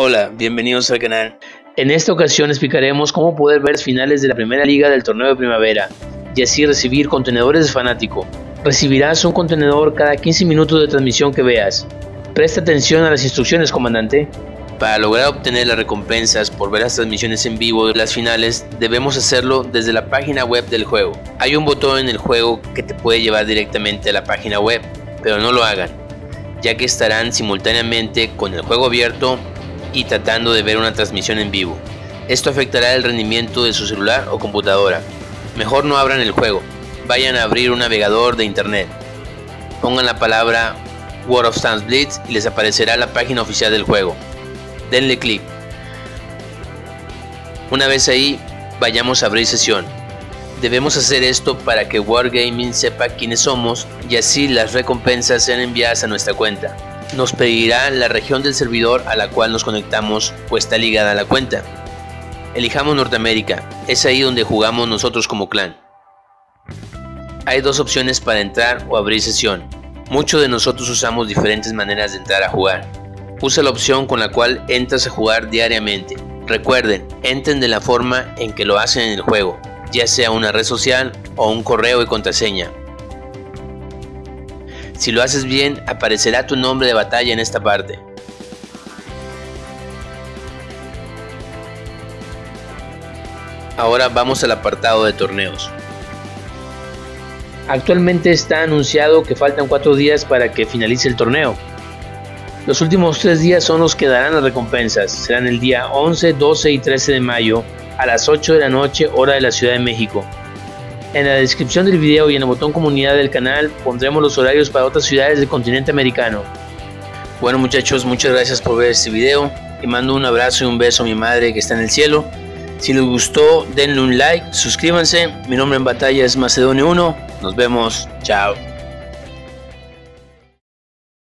Hola, bienvenidos al canal. En esta ocasión explicaremos cómo poder ver las finales de la primera liga del torneo de primavera y así recibir contenedores de fanático. Recibirás un contenedor cada 15 minutos de transmisión que veas. Presta atención a las instrucciones, comandante. Para lograr obtener las recompensas por ver las transmisiones en vivo de las finales, debemos hacerlo desde la página web del juego. Hay un botón en el juego que te puede llevar directamente a la página web, pero no lo hagan, ya que estarán simultáneamente con el juego abierto y tratando de ver una transmisión en vivo. Esto afectará el rendimiento de su celular o computadora. Mejor no abran el juego, vayan a abrir un navegador de internet, pongan la palabra World of Tanks Blitz y les aparecerá la página oficial del juego. Denle clic. Una vez ahí, vayamos a abrir sesión. Debemos hacer esto para que Wargaming sepa quiénes somos y así las recompensas sean enviadas a nuestra cuenta. Nos pedirá la región del servidor a la cual nos conectamos o está ligada a la cuenta. Elijamos Norteamérica, es ahí donde jugamos nosotros como clan. Hay dos opciones para entrar o abrir sesión. Muchos de nosotros usamos diferentes maneras de entrar a jugar. Usa la opción con la cual entras a jugar diariamente. Recuerden, entren de la forma en que lo hacen en el juego, ya sea una red social o un correo y contraseña. Si lo haces bien, aparecerá tu nombre de batalla en esta parte. Ahora vamos al apartado de torneos. Actualmente está anunciado que faltan 4 días para que finalice el torneo. Los últimos 3 días son los que darán las recompensas. Serán el día 11, 12 y 13 de mayo a las 8 de la noche, hora de la Ciudad de México. En la descripción del video y en el botón comunidad del canal pondremos los horarios para otras ciudades del continente americano. Bueno muchachos, muchas gracias por ver este video. Te mando un abrazo y un beso a mi madre que está en el cielo. Si les gustó, denle un like, suscríbanse. Mi nombre en batalla es Macedonio 1. Nos vemos, chao.